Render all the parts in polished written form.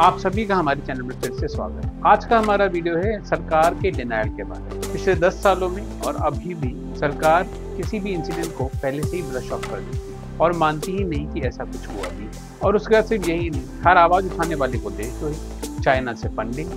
आप सभी का हमारे चैनल में फिर से स्वागत है। आज का हमारा वीडियो है सरकार के डिनायल के बारे में। पिछले 10 सालों में और अभी भी सरकार किसी भी इंसिडेंट को पहले से ही ब्रश ऑफ कर देती है और मानती ही नहीं कि ऐसा कुछ हुआ भी। और उसके बाद सिर्फ यही नहीं, हर आवाज उठाने वाले को देश तो ही चाइना से फंडिंग,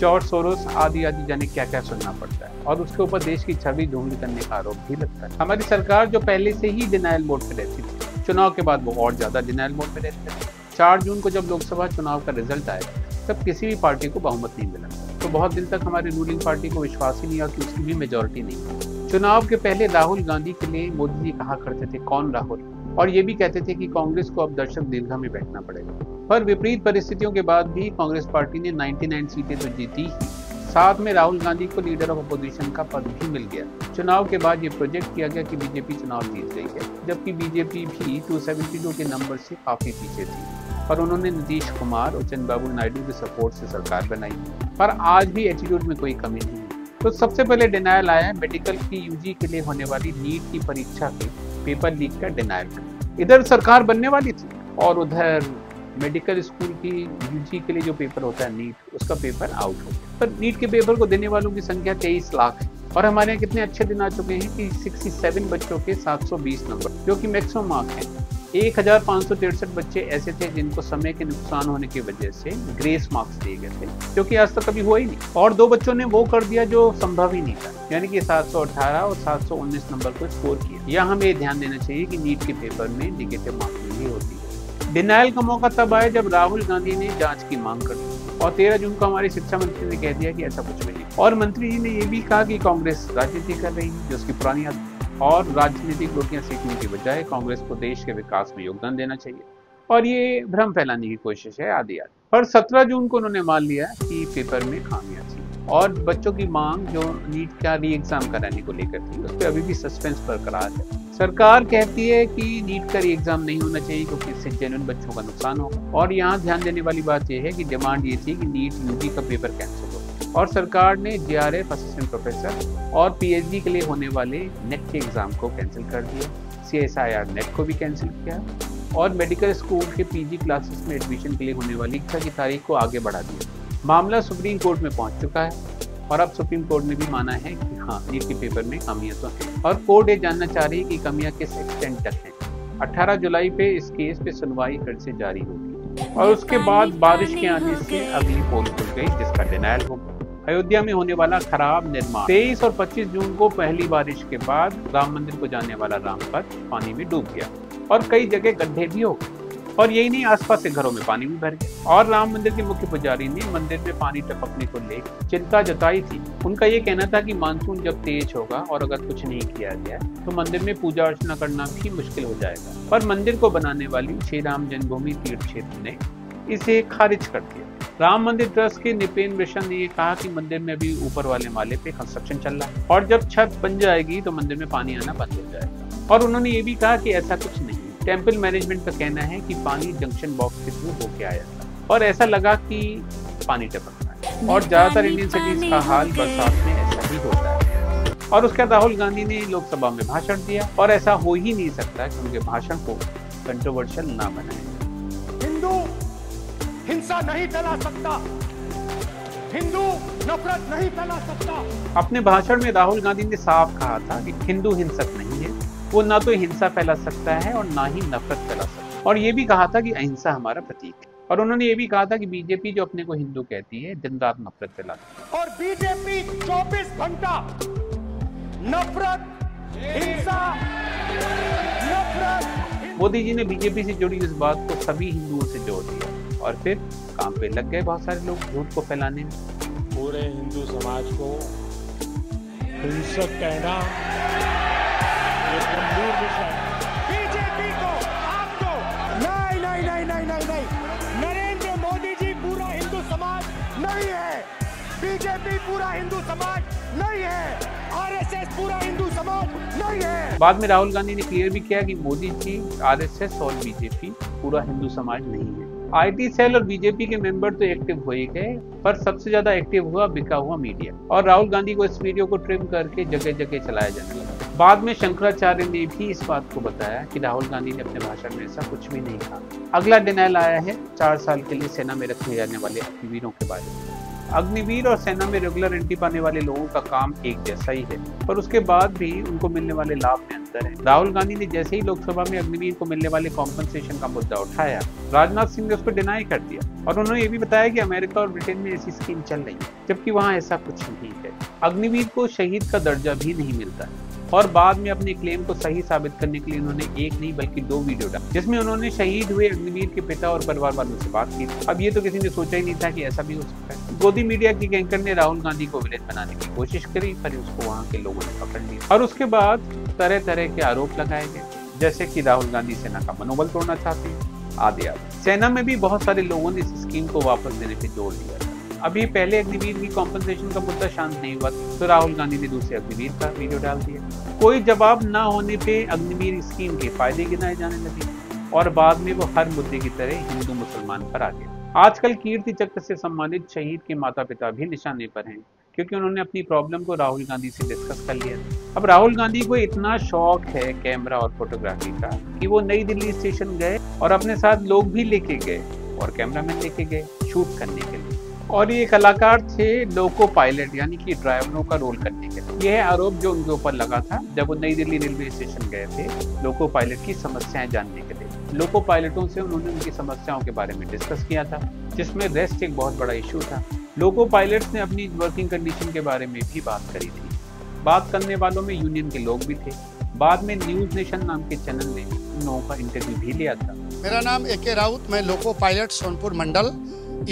जॉर्ज सोरोस आदि जाने क्या क्या सुनना पड़ता है और उसके ऊपर देश की छवि धूमिल करने का आरोप भी लगता है। हमारी सरकार जो पहले से ही डिनायल मोड पर रहती थी, चुनाव के बाद वो और ज्यादा डिनायल मोड पर रहती है। 4 जून को जब लोकसभा चुनाव का रिजल्ट आया तब किसी भी पार्टी को बहुमत नहीं मिला, तो बहुत दिन तक हमारी रूलिंग पार्टी को विश्वास ही नहीं हुआ कि उसकी भी मेजोरिटी नहीं। चुनाव के पहले राहुल गांधी के लिए मोदी जी कहा करते थे कौन राहुल, और ये भी कहते थे कि कांग्रेस को अब दर्शक दीर्घा में बैठना पड़ेगा। पर विपरीत परिस्थितियों के बाद भी कांग्रेस पार्टी ने 99 सीटें तो जीती ही, साथ में राहुल गांधी को लीडर ऑफ अपोजिशन का पद भी मिल गया। चुनाव के बाद ये प्रोजेक्ट किया गया कि बीजेपी चुनाव जीत गई है, जबकि बीजेपी भी 272 के नंबर से काफी पीछे थी। पर उन्होंने नीतीश कुमार और चंद्रबाबू नायडू के सपोर्ट से सरकार बनाई, पर आज भी एटीट्यूड में कोई कमी नहीं। तो सबसे पहले डिनायल आया मेडिकल की यूजी के लिए होने वाली नीट की परीक्षा के पेपर लीक का डिनायल। इधर सरकार बनने वाली थी और उधर मेडिकल स्कूल की यूजी के लिए जो पेपर होता है नीट, उसका पेपर आउट हो गया। पर नीट के पेपर को देने वालों की संख्या 23 लाख है और हमारे यहाँ कितने अच्छे दिन आ चुके हैं कि 67 बच्चों के 720 नंबर जो कि मैक्सिमम मार्क है। 1563 बच्चे ऐसे थे जिनको समय के नुकसान होने की वजह से ग्रेस मार्क्स दिए गए थे, जो कि आज तक कभी हुआ ही नहीं। और 2 बच्चों ने वो कर दिया जो संभव ही नहीं था, यानी कि 718 और 719 नंबर को स्कोर किया। यहाँ हमें ध्यान देना चाहिए कि नीट के पेपर में निगेटिव मार्किंग भी होती है। डिनायल का मौका तब आया जब राहुल गांधी ने जांच की मांग कर दी और 13 जून को हमारे शिक्षा मंत्री ने कह दिया कि ऐसा कुछ नहीं। और मंत्री जी ने यह भी कहा कि कांग्रेस राजनीति कर रही है, जो उसकी पुरानी आदत है, और राजनीतिक रोटियां सीखने की बजाय कांग्रेस को देश के विकास में योगदान देना चाहिए। और ये भ्रम फैलाने की कोशिश है आदि आदि। पर 17 जून को उन्होंने मान लिया कि पेपर में खामियां थी और बच्चों की मांग जो नीट का री एग्जाम कराने को लेकर थी, उस पर अभी भी सस्पेंस बरकरार है। सरकार कहती है कि नीट का री एग्जाम नहीं होना चाहिए क्योंकि इससे जेन्युइन बच्चों का नुकसान होगा। और यहाँ ध्यान देने वाली बात यह है कि डिमांड ये थी कि नीट यूजी का पेपर कैंसिल हो, और सरकार ने JRF असिस्टेंट प्रोफेसर और PhD के लिए होने वाले नेट के एग्जाम को कैंसिल कर दिया, CSIR नेट को भी कैंसिल किया और मेडिकल स्कूल के PG क्लासेस में एडमिशन के लिए होने वाली इच्छा की तारीख को आगे बढ़ा दिया। मामला सुप्रीम कोर्ट में पहुंच चुका है और अब सुप्रीम कोर्ट ने भी माना है कि हाँ, नीट के पेपर में कमियां तो हैं। और कोर्ट ये जानना चाह रही है कि कमियां किस एक्सटेंट तक हैं। 18 जुलाई पे इस केस पे सुनवाई फिर से जारी होगी और उसके बाद बारिश के आने से अगली पोल खुल गई जिसका डिनायल होगा। अयोध्या में होने वाला खराब निर्माण। 23 और 25 जून को पहली बारिश के बाद राम मंदिर को जाने वाला रामपथ पानी में डूब गया और कई जगह गड्ढे भी हो गए। और यही नहीं, आसपास के घरों में पानी भी भर गया। और राम मंदिर के मुख्य पुजारी ने मंदिर में पानी टपकने को लेकर चिंता जताई थी। उनका ये कहना था कि मानसून जब तेज होगा और अगर कुछ नहीं किया गया तो मंदिर में पूजा अर्चना करना भी मुश्किल हो जाएगा। पर मंदिर को बनाने वाली श्री राम जन्मभूमि तीर्थ क्षेत्र ने इसे खारिज कर दिया। राम मंदिर ट्रस्ट के निपिन मिश्रा ने यह कहा कि मंदिर में अभी ऊपर वाले माले पे कंस्ट्रक्शन चल रहा है और जब छत बन जाएगी तो मंदिर में पानी आना बंद हो जाएगा। और उन्होंने ये भी कहा कि ऐसा कुछ नहीं। टेम्पल मैनेजमेंट का कहना है कि पानी जंक्शन बॉक्स के थ्रू होके आया था और ऐसा लगा कि पानी टपक रहा है। और ज्यादातर इंडियन सिटीज का हाल बरसात में ऐसा ही होता है। और उसके बाद राहुल गांधी ने लोकसभा में भाषण दिया और ऐसा हो ही नहीं सकता कि उनके भाषण को कंट्रोवर्शियल ना बनाए। हिंदू हिंसा नहीं फैला सकता, हिंदू नफरत नहीं फैला सकता। अपने भाषण में राहुल गांधी ने साफ कहा था कि हिंदू हिंसक नहीं है, वो ना तो हिंसा फैला सकता है और ना ही नफरत फैला सकता है। और ये भी कहा था कि अहिंसा हमारा प्रतीक है। और उन्होंने ये भी कहा था कि बीजेपी जो अपने को हिंदू कहती है दिन रात नफरत फैलाती है और बीजेपी 24 घंटा नफरत, हिंसा, नफरत। मोदी जी ने बीजेपी से जुड़ी इस बात को सभी हिंदुओं से जोड़ दिया और फिर काम पे लग गए बहुत सारे लोग झूठ को फैलाने में। पूरे हिंदू समाज को हिंसक कहना बीजेपी को, आपको नहीं नहीं नहीं नहीं नहीं नहीं, नरेंद्र मोदी जी पूरा हिंदू समाज नहीं है, बीजेपी पूरा हिंदू समाज नहीं है, RSS पूरा हिंदू समाज नहीं है। बाद में राहुल गांधी ने क्लियर भी किया कि मोदी जी, RSS और बीजेपी पूरा हिंदू समाज नहीं है। IT सेल और बीजेपी के मेंबर तो एक्टिव हो ही गए, पर सबसे ज्यादा एक्टिव हुआ बिका हुआ मीडिया। और राहुल गांधी को इस वीडियो को ट्रिम करके जगह जगह चलाया जाने लगा। बाद में शंकराचार्य ने भी इस बात को बताया कि राहुल गांधी ने अपने भाषण में ऐसा कुछ भी नहीं कहा। अगला डिनायल आया है 4 साल के लिए सेना में रखे जाने वाले अग्निवीरों के बारे में। अग्निवीर और सेना में रेगुलर एंट्री पाने वाले लोगों का काम एक जैसा ही है, पर उसके बाद भी उनको मिलने वाले लाभ में अंतर है। राहुल गांधी ने जैसे ही लोकसभा में अग्निवीर को मिलने वाले कॉम्पनसेशन का मुद्दा उठाया, राजनाथ सिंह ने उसको डिनाई कर दिया और उन्होंने ये भी बताया कि अमेरिका और ब्रिटेन में ऐसी स्कीम चल रही है, जबकि वहाँ ऐसा कुछ नहीं है। अग्निवीर को शहीद का दर्जा भी नहीं मिलता है और बाद में अपने क्लेम को सही साबित करने के लिए उन्होंने एक नहीं बल्कि 2 वीडियो डाले, जिसमें उन्होंने शहीद हुए अग्निवीर के पिता और परिवार वालों से बात की। अब ये तो किसी ने सोचा ही नहीं था कि ऐसा भी हो सकता है। गोदी मीडिया की एंकर ने राहुल गांधी को विलेन बनाने की कोशिश करी, पर उसको वहाँ के लोगों ने पकड़ लिया और उसके बाद तरह तरह के आरोप लगाए गए, जैसे कि राहुल गांधी सेना का मनोबल तोड़ना चाहते हैं आदि। सेना में भी बहुत सारे लोगों ने इस स्कीम को वापस देने पर जोर दिया। अभी पहले अग्निवीर की कॉम्पनसेशन का मुद्दा शांत नहीं हुआ तो राहुल गांधी ने दूसरे अग्निवीर का वीडियो डाल दिया। कोई जवाब ना होने पे अग्निवीर स्कीम के फायदे गिनाए जाने लगे और बाद में वो हर मुद्दे की तरह हिंदू मुसलमान पर आ गए। आजकल कीर्ति चक्र से सम्मानित शहीद के माता पिता भी निशाने पर हैं, क्योंकि उन्होंने अपनी प्रॉब्लम को राहुल गांधी से डिस्कस कर लिया। अब राहुल गांधी को इतना शौक है कैमरा और फोटोग्राफी का कि वो नई दिल्ली स्टेशन गए और अपने साथ लोग भी लेके गए और कैमरामैन लेके गए शूट करने के लिए, और ये कलाकार थे लोको पायलट यानी कि ड्राइवरों का रोल करने के लिए। यह आरोप जो उनके ऊपर लगा था जब वो नई दिल्ली रेलवे स्टेशन गए थे लोको पायलट की समस्याएं जानने के लिए। लोको पायलटों से उन्होंने उनकी समस्याओं के बारे में डिस्कस किया था, जिसमें रेस्ट एक बहुत बड़ा इशू था। लोको पायलट्स ने अपनी वर्किंग कंडीशन के बारे में भी बात करी थी। बात करने वालों में यूनियन के लोग भी थे। बाद में न्यूज़ नेशन नाम के चैनल ने उन लोगों का इंटरव्यू भी लिया था। मेरा नाम एके राउत, मैं लोको पायलट सोनपुर मंडल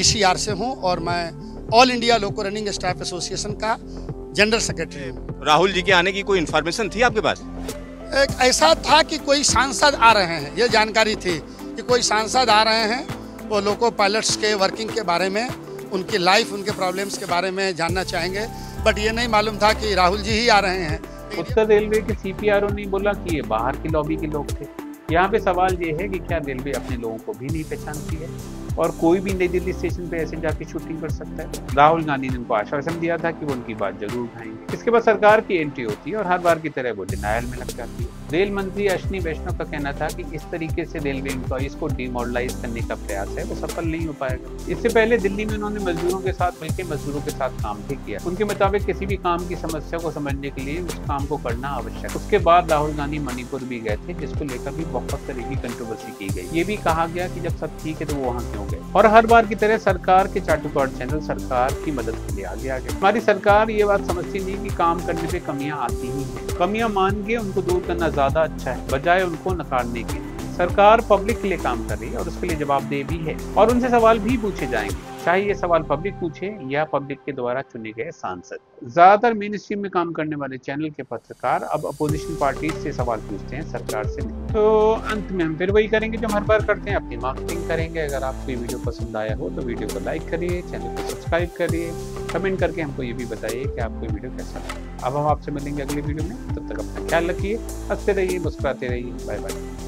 ECR से हूं और मैं all India loco running staff association का जनरल सेक्रेटरी हूं। राहुल जी के आने की कोई इन्फॉर्मेशन थी आपके पास? एक ऐसा था कि कोई सांसद आ रहे हैं, ये जानकारी थी कि कोई सांसद आ रहे हैं, वो लोको पायलट्स के वर्किंग के बारे में, उनकी लाइफ, उनके प्रॉब्लम्स के बारे में जानना चाहेंगे, बट ये नहीं मालूम था कि राहुल जी ही आ रहे हैं। उत्तर रेलवे के CPRO ने बोला कि ये बाहर की लॉबी के लोग थे। यहाँ पे सवाल ये है कि क्या रेलवे अपने लोगों को भी नहीं पहचानती है और कोई भी नई दिल्ली स्टेशन पे ऐसे जाके शूटिंग कर सकता है? राहुल गांधी ने उनको आश्वासन दिया था कि वो उनकी बात जरूर उठाएंगे। इसके बाद सरकार की एंट्री होती है और हर बार की तरह वो डिनायल में लग जाती है। रेल मंत्री अश्विनी वैष्णव का कहना था कि इस तरीके से रेलवे एम्प्लॉइज को डिमोरलाइज करने का प्रयास है, वो सफल नहीं हो पाएगा। इससे पहले दिल्ली में उन्होंने मजदूरों के साथ मिलकर मजदूरों के साथ काम भी किया। उनके मुताबिक किसी भी काम की समस्या को समझने के लिए उस काम को करना आवश्यक। उसके बाद राहुल गांधी मणिपुर भी गए थे, जिसको लेकर भी बहुत तरह की कंट्रोवर्सी की गई। ये भी कहा गया कि जब सब ठीक है तो वो वहाँ क्यों गए? और हर बार की तरह सरकार के चाटुकार चैनल सरकार की मदद के लिए आगे आ गए। हमारी सरकार ये बात समझती नहीं कि काम करने पे कमियां आती ही हैं। कमियां मान के उनको दूर करना ज्यादा अच्छा है बजाय उनको नकारने के। सरकार पब्लिक के लिए काम कर रही है और उसके लिए जवाबदेह भी है और उनसे सवाल भी पूछे जाएंगे, चाहे ये सवाल पब्लिक पूछे या पब्लिक के द्वारा चुने गए सांसद। ज्यादातर मेन स्ट्रीम में काम करने वाले चैनल के पत्रकार अब अपोजिशन पार्टी से सवाल पूछते हैं, सरकार से नहीं। तो अंत में हम फिर वही करेंगे जो हम हर बार करते हैं, अपनी मार्केटिंग करेंगे। अगर आपको ये वीडियो पसंद आया हो तो वीडियो को लाइक करिए, चैनल को सब्सक्राइब करिए, कमेंट करके हमको ये भी बताइए कि आपको ये वीडियो कैसा लगा। अब हम आपसे मिलेंगे अगली वीडियो में, तब तक अपना ख्याल रखिए, हंसते रहिए, मुस्कुराते रहिए। Bye bye.